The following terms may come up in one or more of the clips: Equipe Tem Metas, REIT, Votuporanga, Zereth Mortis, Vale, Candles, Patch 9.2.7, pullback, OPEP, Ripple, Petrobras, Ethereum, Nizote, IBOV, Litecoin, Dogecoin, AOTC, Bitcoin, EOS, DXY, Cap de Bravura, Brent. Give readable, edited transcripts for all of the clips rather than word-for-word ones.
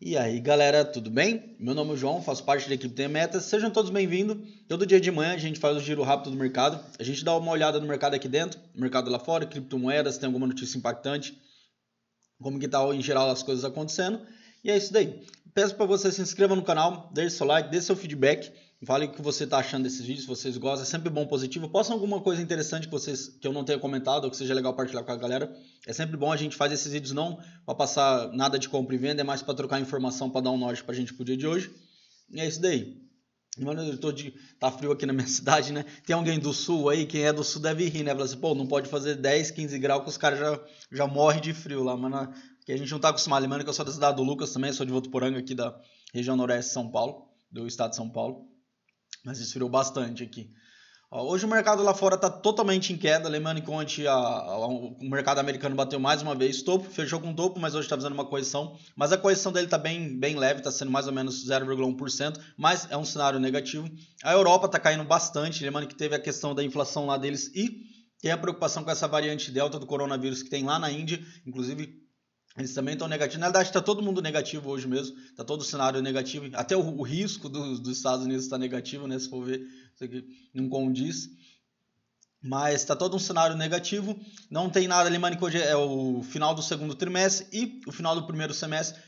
E aí galera, tudo bem? Meu nome é João, faço parte da Equipe Tem Metas, sejam todos bem-vindos. Todo dia de manhã a gente faz o giro rápido do mercado, a gente dá uma olhada no mercado aqui dentro, mercado lá fora, criptomoedas, tem alguma notícia impactante, como que tá em geral as coisas acontecendo, e é isso daí. Peço para você se inscreva no canal, deixe seu like, dê seu feedback, fale o que você está achando desses vídeos, se vocês gostam, é sempre bom, positivo. Posta alguma coisa interessante que eu não tenha comentado ou que seja legal partilhar com a galera. É sempre bom, a gente faz esses vídeos não para passar nada de compra e venda, é mais para trocar informação, para dar um norte para a gente pro dia de hoje. E é isso daí. Mano, tá frio aqui na minha cidade, né? Tem alguém do sul aí, quem é do sul deve rir, né? Fala assim, pô, não pode fazer 10, 15 graus que os caras já morrem de frio lá, mano. Que a gente não tá acostumado, lembrando que eu sou da cidade do Lucas também, sou de Votuporanga aqui da região noroeste de São Paulo, do estado de São Paulo. Mas esfriou bastante aqui. Hoje o mercado lá fora está totalmente em queda. Lembrando que ontem o mercado americano bateu mais uma vez topo, fechou com topo, mas hoje está fazendo uma correção. Mas a correção dele está bem leve, está sendo mais ou menos 0,1%, mas é um cenário negativo. A Europa está caindo bastante, lembrando que teve a questão da inflação lá deles e tem a preocupação com essa variante delta do coronavírus que tem lá na Índia, inclusive. Eles também estão negativos. Na verdade, está todo mundo negativo hoje mesmo. Está todo o cenário negativo. Até o risco dos Estados Unidos está negativo, né? Se for ver, isso aqui não condiz. Mas está todo um cenário negativo. Não tem nada ali, mano, que hoje é o final do segundo trimestre e o final do primeiro semestre.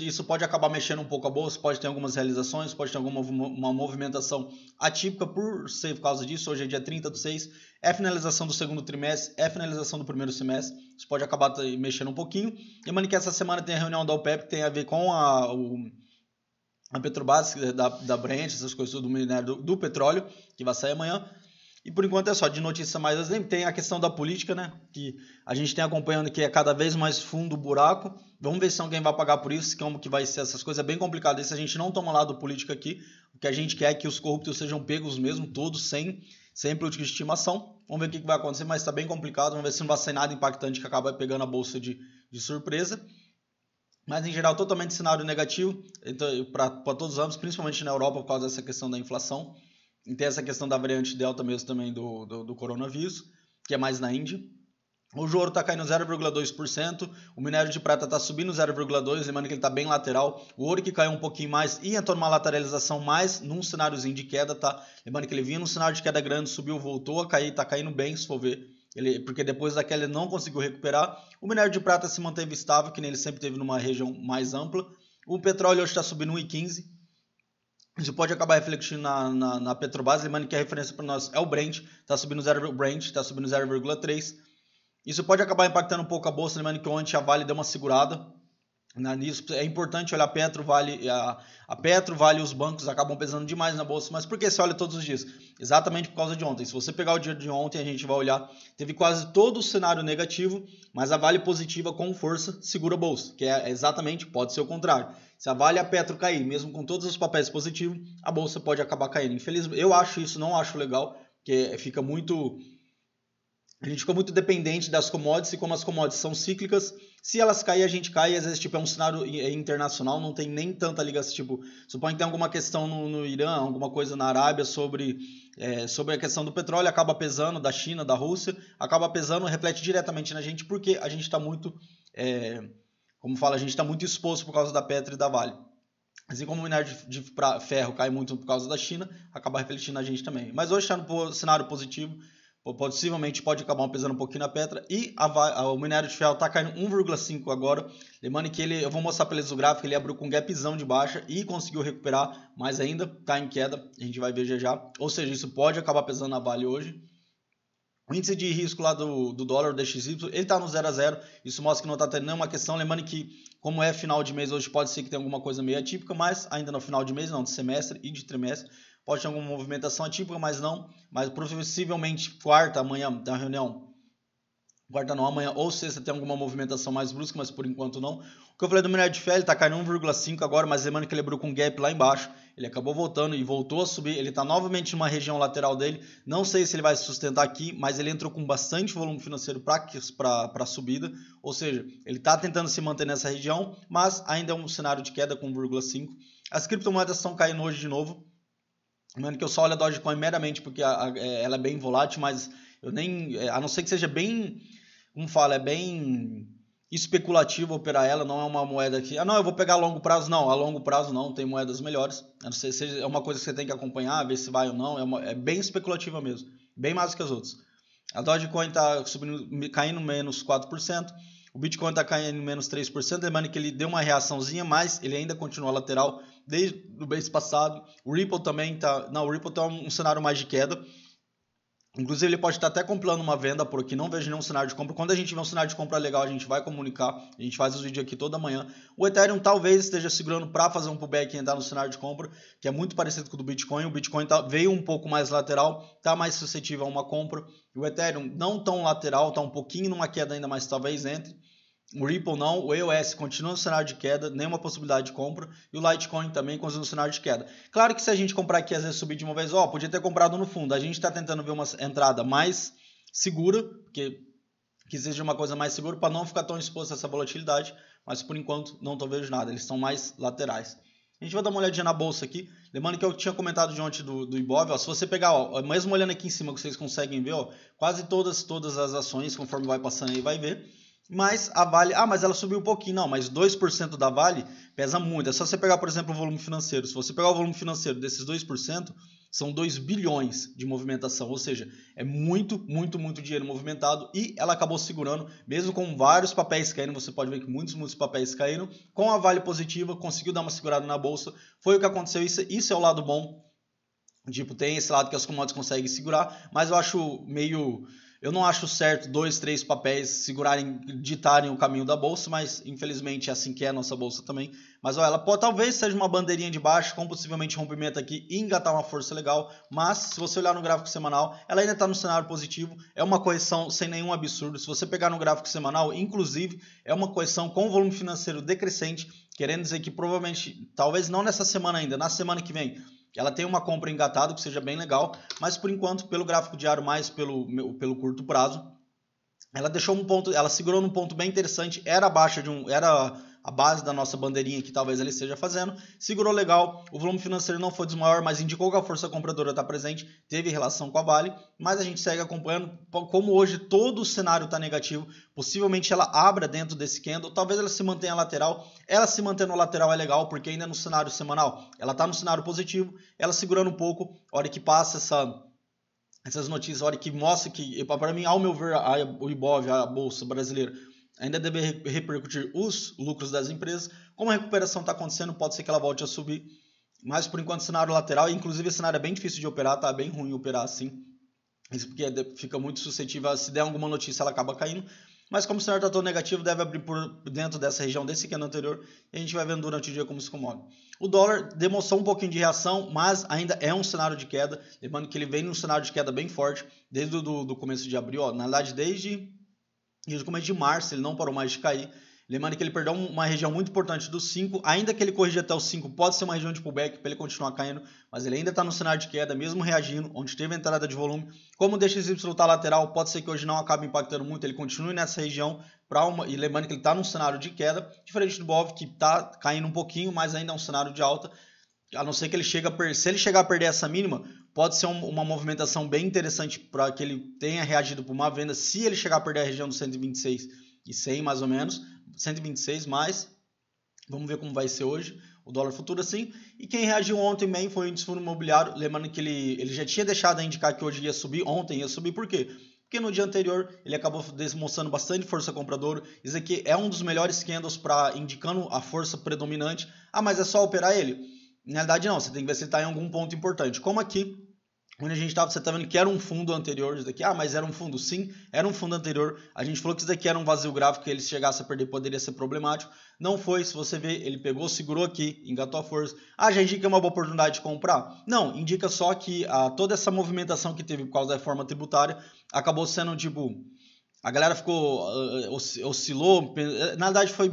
Isso pode acabar mexendo um pouco a bolsa, pode ter algumas realizações, pode ter uma movimentação atípica por ser por causa disso. Hoje é dia 30/6, é a finalização do segundo trimestre, é a finalização do primeiro semestre. Isso pode acabar mexendo um pouquinho. Lembrando que essa semana tem a reunião da OPEP que tem a ver com a Petrobras, da Brent, essas coisas do minério do petróleo, que vai sair amanhã. E por enquanto é só de notícia mais assim. Tem a questão da política, né? Que a gente tem acompanhando que é cada vez mais fundo o buraco. Vamos ver se alguém vai pagar por isso, como que vai ser essas coisas. É bem complicado isso. A gente não toma lado político aqui. O que a gente quer é que os corruptos sejam pegos mesmo, todos, sem política de estimação. Vamos ver o que vai acontecer, mas está bem complicado. Vamos ver se não vai ser nada impactante que acaba pegando a bolsa de surpresa. Mas em geral, totalmente cenário negativo então, para todos os âmbitos, principalmente na Europa por causa dessa questão da inflação. E tem essa questão da variante delta mesmo também do coronavírus, que é mais na Índia. Hoje o ouro está caindo 0,2%, o minério de prata está subindo 0,2%, lembrando que ele está bem lateral. O ouro que caiu um pouquinho mais ia tomar uma lateralização mais num cenáriozinho de queda, tá? Lembrando que ele vinha num cenário de queda grande, subiu, voltou a cair, está caindo bem, se for ver. Porque depois daquela ele não conseguiu recuperar. O minério de prata se manteve estável, que nem ele sempre teve numa região mais ampla. O petróleo hoje está subindo 1,15%. Isso pode acabar refletindo na Petrobras, lembrando que a referência para nós é o Brent, está subindo 0,3. Isso pode acabar impactando um pouco a bolsa, lembrando que ontem a Vale deu uma segurada. Nisso é importante olhar a Petro, Vale, a Petro, Vale e os bancos acabam pesando demais na bolsa, mas por que você olha todos os dias? Exatamente por causa de ontem. Se você pegar o dia de ontem, a gente vai olhar, teve quase todo o cenário negativo, mas a Vale positiva com força segura a bolsa, que é exatamente, pode ser o contrário. Se a Vale e a Petro cair, mesmo com todos os papéis positivos, a bolsa pode acabar caindo. Infelizmente, eu acho isso, não acho legal, porque a gente fica muito dependente das commodities, e como as commodities são cíclicas, se elas caem, a gente cai, às vezes é um cenário internacional, não tem nem tanta ligação, suponho que tem alguma questão no Irã, alguma coisa na Arábia sobre a questão do petróleo, acaba pesando, da China, da Rússia, acaba pesando, reflete diretamente na gente, porque a gente está muito, a gente está muito exposto por causa da Petro e da Vale. Assim como o minério de ferro cai muito por causa da China, acaba refletindo na gente também. Mas hoje está no cenário positivo, possivelmente pode acabar pesando um pouquinho na Petra. E o minério de ferro está caindo 1,5 agora. Lembrando que eu vou mostrar para eles o gráfico, ele abriu com um gapzão de baixa e conseguiu recuperar, mas ainda está em queda. A gente vai ver já. Ou seja, isso pode acabar pesando na Vale hoje. O índice de risco lá do dólar, do DXY, ele está no 0/0. Isso mostra que não está tendo nenhuma questão. Lembrando que, como é final de mês hoje, pode ser que tenha alguma coisa meio atípica, mas ainda no final de mês, não, de semestre e de trimestre. Pode ter alguma movimentação atípica, mas não. Mas possivelmente quarta, amanhã, tem uma reunião. Quarta não, amanhã ou sexta tem alguma movimentação mais brusca, mas por enquanto não. O que eu falei do minério de ferro, ele está caindo 1,5 agora, mas lembrando que ele abriu com um gap lá embaixo. Ele acabou voltando e voltou a subir. Ele está novamente numa região lateral dele. Não sei se ele vai se sustentar aqui, mas ele entrou com bastante volume financeiro para a subida. Ou seja, ele está tentando se manter nessa região, mas ainda é um cenário de queda com 1,5. As criptomoedas estão caindo hoje de novo. Lembrando que eu só olho a Dogecoin meramente porque ela é bem volátil, mas eu nem... A não ser que seja bem... Como fala? É bem... especulativo operar ela, não é uma moeda que... Ah, não, eu vou pegar a longo prazo. Não, a longo prazo não, tem moedas melhores. É uma coisa que você tem que acompanhar, ver se vai ou não. É bem especulativa mesmo, bem mais do que as outras. A Dogecoin está caindo menos 4%, o Bitcoin está caindo menos 3%, lembrando que ele deu uma reaçãozinha, mas ele ainda continua lateral desde o mês passado. O Ripple também está... Não, o Ripple tem um cenário mais de queda. Inclusive, ele pode estar até comprando uma venda por aqui, não vejo nenhum cenário de compra. Quando a gente vê um cenário de compra legal, a gente vai comunicar, a gente faz os vídeos aqui toda manhã. O Ethereum talvez esteja segurando para fazer um pullback e entrar no cenário de compra, que é muito parecido com o do Bitcoin. O Bitcoin veio um pouco mais lateral, está mais suscetível a uma compra. O Ethereum não tão lateral, está um pouquinho numa queda ainda, mas talvez entre. O Ripple não, o EOS continua no cenário de queda, nenhuma possibilidade de compra. E o Litecoin também continua no cenário de queda. Claro que se a gente comprar aqui, às vezes subir de uma vez, podia ter comprado no fundo. A gente está tentando ver uma entrada mais segura, que seja uma coisa mais segura, para não ficar tão exposto a essa volatilidade. Mas por enquanto não estou vendo nada, eles são mais laterais. A gente vai dar uma olhadinha na bolsa aqui. Lembrando que eu tinha comentado de ontem do IBOV. Se você pegar, mesmo olhando aqui em cima, que vocês conseguem ver, quase todas as ações, conforme vai passando aí, vai ver. Mas a Vale... Ah, mas ela subiu um pouquinho. Não, mas 2% da Vale pesa muito. É só você pegar, por exemplo, o volume financeiro. Se você pegar o volume financeiro desses 2%, são 2 bilhões de movimentação. Ou seja, é muito, muito, muito dinheiro movimentado. E ela acabou segurando, mesmo com vários papéis caindo. Você pode ver que muitos papéis caíram. Com a Vale positiva, conseguiu dar uma segurada na bolsa. Foi o que aconteceu. Isso é o lado bom. Tipo, tem esse lado que as commodities conseguem segurar. Mas eu acho meio... Eu não acho certo 2, 3 papéis segurarem, ditarem o caminho da bolsa, mas infelizmente é assim que é a nossa bolsa também. Mas ela pode, talvez seja uma bandeirinha de baixo, com possivelmente rompimento aqui e engatar uma força legal. Mas se você olhar no gráfico semanal, ela ainda está no cenário positivo. É uma correção sem nenhum absurdo. Se você pegar no gráfico semanal, inclusive, é uma correção com volume financeiro decrescente. Querendo dizer que provavelmente, talvez não nessa semana ainda, na semana que vem... Ela tem uma compra engatada, que seja bem legal, mas por enquanto, pelo gráfico diário, mais pelo curto prazo, ela deixou um ponto, ela segurou num ponto bem interessante, era a base da nossa bandeirinha que talvez ela esteja fazendo, segurou legal, o volume financeiro não foi dos maiores, mas indicou que a força compradora está presente, teve relação com a Vale, mas a gente segue acompanhando, como hoje todo o cenário está negativo, possivelmente ela abra dentro desse candle, talvez ela se mantenha lateral, ela se mantendo lateral é legal, porque ainda no cenário semanal, ela está no cenário positivo, ela segurando um pouco, a hora que passa essas notícias, a hora que mostra que, para mim, ao meu ver, o IBOV, a bolsa brasileira, ainda deve repercutir os lucros das empresas. Como a recuperação está acontecendo, pode ser que ela volte a subir. Mas, por enquanto, cenário lateral. Inclusive, esse cenário é bem difícil de operar. Está bem ruim operar assim. Isso porque fica muito suscetível. Se der alguma notícia, ela acaba caindo. Mas, como o cenário está todo negativo, deve abrir por dentro dessa região desse candle anterior. E a gente vai vendo durante o dia como se comove. O dólar demonstrou um pouquinho de reação, mas ainda é um cenário de queda. Lembrando que ele vem num cenário de queda bem forte. Desde o começo de abril. Na verdade, desde o começo de março, ele não parou mais de cair. Lembrando que ele perdeu uma região muito importante dos 5. Ainda que ele corrija até os 5, pode ser uma região de pullback para ele continuar caindo. Mas ele ainda está no cenário de queda, mesmo reagindo, onde teve entrada de volume. Como o DXY está lateral, pode ser que hoje não acabe impactando muito. Ele continue nessa região. E lembrando que ele está num cenário de queda, diferente do BOV, que está caindo um pouquinho, mas ainda é um cenário de alta. A não ser que ele se ele chegar a perder essa mínima, pode ser uma movimentação bem interessante para que ele tenha reagido por uma venda. Se ele chegar a perder a região dos 126,100 mais ou menos, 126 mais, vamos ver como vai ser hoje o dólar futuro assim. E quem reagiu ontem bem foi o índice fundo imobiliário, lembrando que ele já tinha deixado a indicar que hoje ia subir, ontem ia subir, por quê? Porque no dia anterior ele acabou demonstrando bastante força compradora. Isso aqui é um dos melhores candles para indicando a força predominante. Ah, mas é só operar ele? Na verdade não, você tem que ver se ele está em algum ponto importante. Como aqui, onde a gente estava, você está vendo que era um fundo anterior isso daqui. Ah, mas era um fundo? Sim, era um fundo anterior. A gente falou que isso daqui era um vazio gráfico, que ele se chegasse a perder poderia ser problemático. Não foi, se você ver, ele pegou, segurou aqui, engatou a força. Ah, já indica uma boa oportunidade de comprar? Não, indica só que toda essa movimentação que teve por causa da reforma tributária acabou sendo tipo... A galera ficou... oscilou, na verdade foi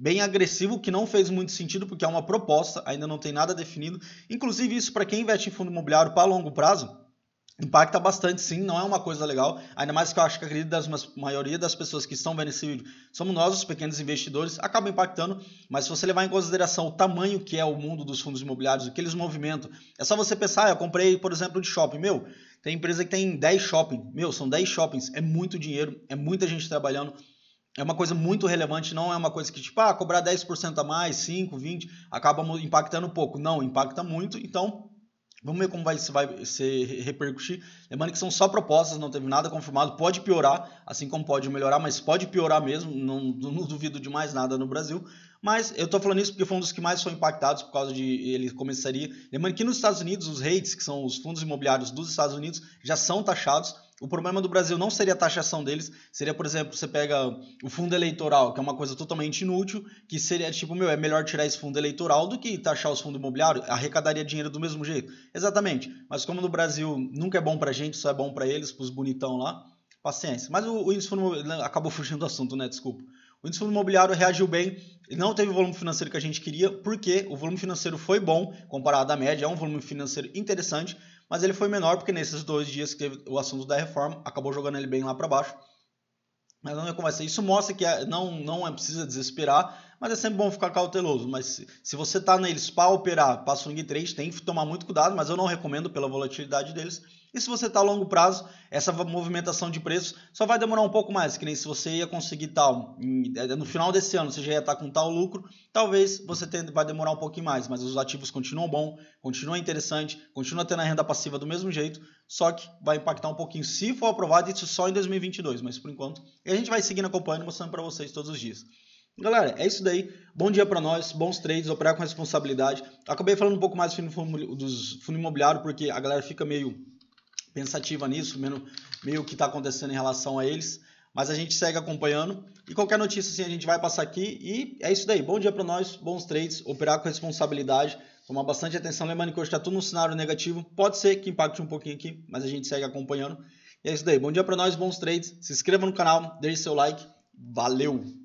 bem agressivo, que não fez muito sentido, porque é uma proposta, ainda não tem nada definido. Inclusive, isso para quem investe em fundo imobiliário para longo prazo, impacta bastante sim, não é uma coisa legal. Ainda mais que eu acho que acredito que a maioria das pessoas que estão vendo esse vídeo somos nós, os pequenos investidores, acaba impactando. Mas se você levar em consideração o tamanho que é o mundo dos fundos imobiliários, o que eles movimentam, é só você pensar, eu comprei, por exemplo, de shopping, tem empresa que tem 10 shoppings, são 10 shoppings, é muito dinheiro, é muita gente trabalhando. é uma coisa muito relevante, não é uma coisa que tipo, ah, cobrar 10% a mais, 5, 20, acaba impactando pouco. Não, impacta muito, então vamos ver como vai se repercutir. Lembrando que são só propostas, não teve nada confirmado, pode piorar, assim como pode melhorar, mas pode piorar mesmo, não duvido de mais nada no Brasil. Mas eu estou falando isso porque foi um dos que mais foram impactados por causa de ele começaria. Lembrando que nos Estados Unidos, os REITs, que são os fundos imobiliários dos Estados Unidos, já são taxados. O problema do Brasil não seria a taxação deles, seria, por exemplo, você pega o fundo eleitoral, que é uma coisa totalmente inútil, que seria tipo, meu, é melhor tirar esse fundo eleitoral do que taxar os fundos imobiliários, arrecadaria dinheiro do mesmo jeito. Exatamente, mas como no Brasil nunca é bom pra gente, só é bom pra eles, pros bonitão lá, paciência. Mas o índice fundo imobiliário acabou fugindo do assunto, né, desculpa. O índice fundo imobiliário reagiu bem, não teve o volume financeiro que a gente queria, porque o volume financeiro foi bom, comparado à média, é um volume financeiro interessante, mas ele foi menor porque nesses 2 dias que teve o assunto da reforma, acabou jogando ele bem lá para baixo. Mas não é conversa. Isso mostra que não é precisa desesperar, mas é sempre bom ficar cauteloso. Mas se você está neles para operar, para swing trade, tem que tomar muito cuidado, mas eu não recomendo pela volatilidade deles. E se você está a longo prazo, essa movimentação de preços só vai demorar um pouco mais, que nem se você ia conseguir tal, no final desse ano você já ia estar com tal lucro, talvez você vai demorar um pouquinho mais, mas os ativos continuam bom, continua interessante, continua tendo a renda passiva do mesmo jeito, só que vai impactar um pouquinho, se for aprovado, isso só em 2022, mas por enquanto, e a gente vai seguindo acompanhando, mostrando para vocês todos os dias. Galera, é isso daí. Bom dia para nós, bons trades, operar com responsabilidade. Acabei falando um pouco mais do fundo imobiliário, porque a galera fica meio pensativa nisso, meio que está acontecendo em relação a eles, mas a gente segue acompanhando e qualquer notícia assim a gente vai passar aqui e é isso daí. Bom dia para nós, bons trades, operar com responsabilidade, tomar bastante atenção, lembrando que hoje está tudo num cenário negativo, pode ser que impacte um pouquinho aqui, mas a gente segue acompanhando e é isso daí. Bom dia para nós, bons trades, se inscreva no canal, deixe seu like, valeu!